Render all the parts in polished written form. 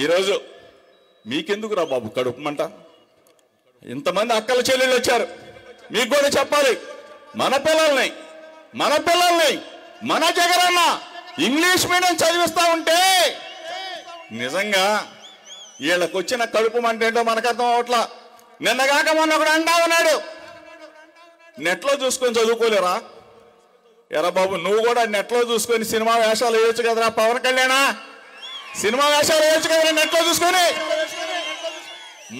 ఈరోజు మీకెందుకురా బాబు కడుపుమంట ఇంతమంది అక్కల చెల్లెలు వచ్చారు మీకు కూడా చెప్పాలి మన పిల్లల్ని మన జగరన్న ఇంగ్లీష్ మీడియం చదివిస్తా ఉంటే నిజంగా వీళ్ళకి వచ్చిన కడుపుమంట ఏంటో మనకు అర్థం అవట్లా నిన్నగాక మొన్న ఒకడు అంటా ఉన్నాడు నెట్లో చూసుకొని చదువుకోలేరా ఎరా బాబు నువ్వు కూడా నెట్లో చూసుకొని సినిమా వేషాలు వేయొచ్చు కదరా పవన్ కళ్యాణ్ సినిమా వేషాలు వేయొచ్చు కదరా నెట్లో చూసుకొని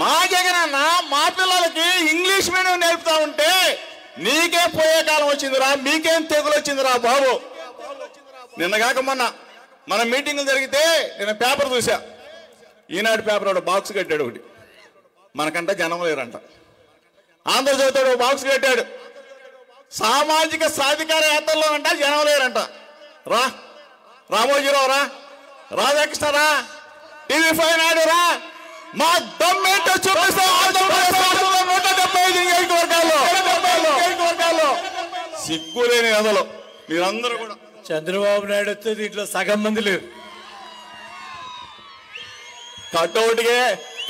మా జగనన్న మా పిల్లలకి ఇంగ్లీష్ మీడియం నేర్పుతా ఉంటే నీకే పోయే కాలం వచ్చిందిరా మీకేం తెగులు వచ్చిందిరా బాబు నిన్నగాక మొన్న మన మీటింగ్ జరిగితే నేను పేపర్ చూసా ఈనాడు పేపర్ ఒకటి బాక్స్ కట్టాడు ఒకటి మనకంట జనం లేరంట ఆంధ్రజ్యోతిలో బాక్స్ కట్టాడు సామాజిక సాధికార యాత్రలో అంట జనం లేరంట రా రామోజీరావు రా రాధాకృష్ణ రా టీవీ5 నాయుడు రా మా దమ్మేటో చూపిస్తా సిగ్గు లేని అదలో మీరందరూ కూడా చంద్రబాబు నాయుడు వస్తే దీంట్లో సగం మంది లేరు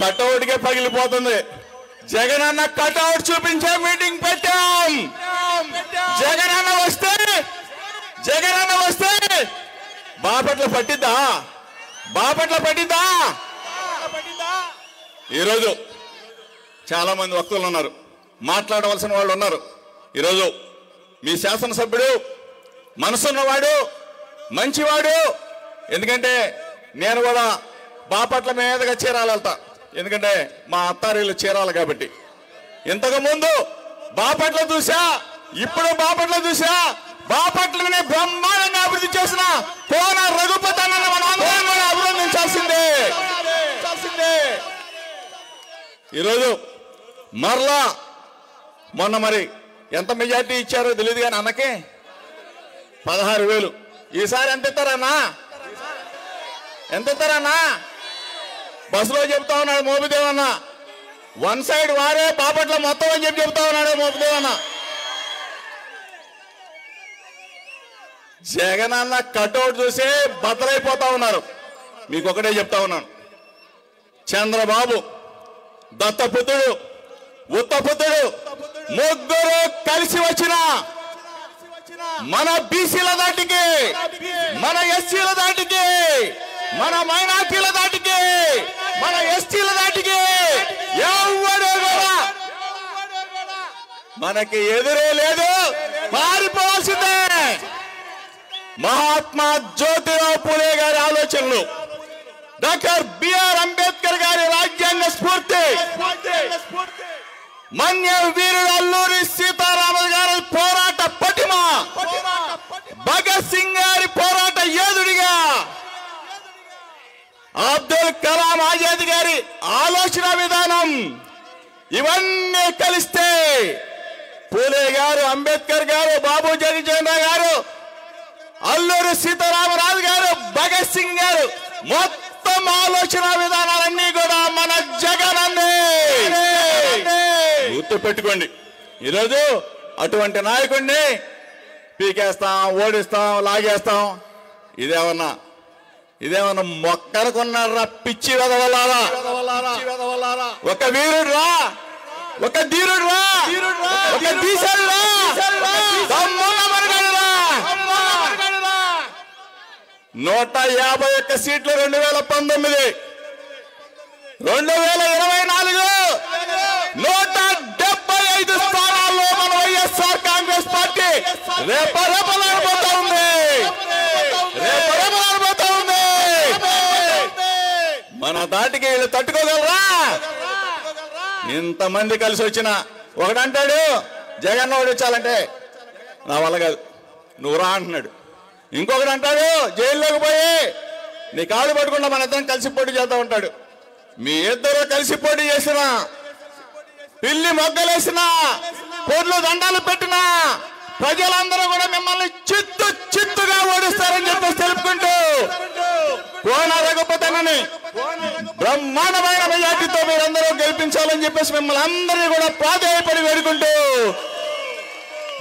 కటౌట్కే పగిలిపోతుంది జగనన్న కటౌట్ చూపించే మీటింగ్ పెట్టాం జగనన్న వస్తే బాపట్ల పట్టిద్దా ఈరోజు చాలా మంది వక్తలు ఉన్నారు మాట్లాడవలసిన వాళ్ళు ఉన్నారు ఈరోజు మీ శాసనసభ్యుడు మనసున్నవాడు మంచివాడు ఎందుకంటే నేను కూడా బాపట్ల మీదగా చీరాలెళ్తా ఎందుకంటే మా అత్తారీలు చీరాలి కాబట్టి ఇంతకు ముందు బాపట్ల చూసా ఇప్పుడు బాపట్లనే బ్రహ్మాండంగా అభివృద్ధి చేసిన కోన రఘుపతి అన్న మన అందరం కూడా అభినందించాల్సిందే ఈరోజు మరలా మొన్న మరి ఎంత మెజార్టీ ఇచ్చారో తెలియదు కానీ అన్నకే 16,000 ఈసారి ఎంత ఇస్తారన్నా బస్సులో చెప్తా ఉన్నాడు మోపిదేవన్న వన్ సైడ్ వారే బాపట్ల మొత్తం అని చెప్పి చెప్తా ఉన్నాడు మోపిదేవన్న జగనన్న కటౌట్ చూసి బద్దలైపోతా ఉన్నారు మీకు ఒకటే చెప్తా ఉన్నాను చంద్రబాబు దత్తపుత్రుడు ఉత్తపుత్రుడు ముగ్గురు కలిసి వచ్చిన మన బీసీల దాటికి మన ఎస్సీల దాటికి మన మైనార్టీల దాటికి మన ఎస్టీల దాటికి ఎవడో కూడా మనకి ఎదురే లేదు పారిపోవాల్సిందే మహాత్మా జ్యోతిరావు పూలే గారి ఆలోచనలు డాక్టర్ బిఆర్ అంబేద్కర్ గారి రాజ్యాంగ స్ఫూర్తి మన్య వీరుడు అల్లూరి సీతారామన్ గారి పోరాట పటిమ భగత్ సింగ్ గారి పోరాట యోధుడిగా అబ్దుల్ కలాం ఆజాద్ గారి ఆలోచన విధానం ఇవన్నీ కలిస్తే పూలే గారు అంబేద్కర్ గారు బాబు జగజ్జనరావు గారు అల్లూరి సీతారామరాజు గారు భగత్ సింగ్ గారు మొత్తం ఆలోచన విధానాలన్నీ కూడా మన జగనన్నే గుర్తు పెట్టుకోండి ఈరోజు అటువంటి నాయకుడిని పీకేస్తాం ఓడిస్తాం లాగేస్తాం ఇదేమన్నా మొక్కనుకున్నారా పిచ్చి వెదవలారా ఒక వీరుడురా ఒక ధీరుడురా ఒక తీశాడురా మనగాడురా 151 సీట్లు 2019 2024 175 స్థానాల్లో మన వైఎస్ఆర్ కాంగ్రెస్ పార్టీ రేపరేపలాడిపోతా ఉంది మన దాటికి వీళ్ళు తట్టుకోగలరా ఇంతమంది కలిసి వచ్చిన ఒకడంటాడు జగన్ ఓడించాలంటే నా వల్ల కాదు నువ్వు రా అంటున్నాడు ఇంకొకటి అంటాడు జైల్లోకి పోయి నీ కాళ్ళు పట్టుకుండా మన ఇద్దరం కలిసి పోటీ చేద్దాం ఉంటాడు మీ ఇద్దరు కలిసి పోటీ చేసిన పిల్లి మొగ్గలేసిన పొర్లు దండాలు పెట్టిన ప్రజలందరూ కూడా మిమ్మల్ని చిత్తుగా ఓడిస్తారని చెప్పేసి తెలుపుకుంటూ కోన రఘుపతనని బ్రహ్మాండమైన మెజార్టీతో మీరందరూ గెలిపించాలని చెప్పేసి మిమ్మల్ని అందరినీ కూడా ప్రాధాయపడి వేడుకుంటూ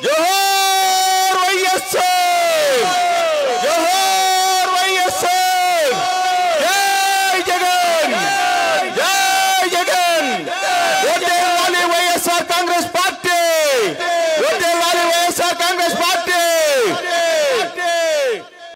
జోహార్ వైఎస్ఆర్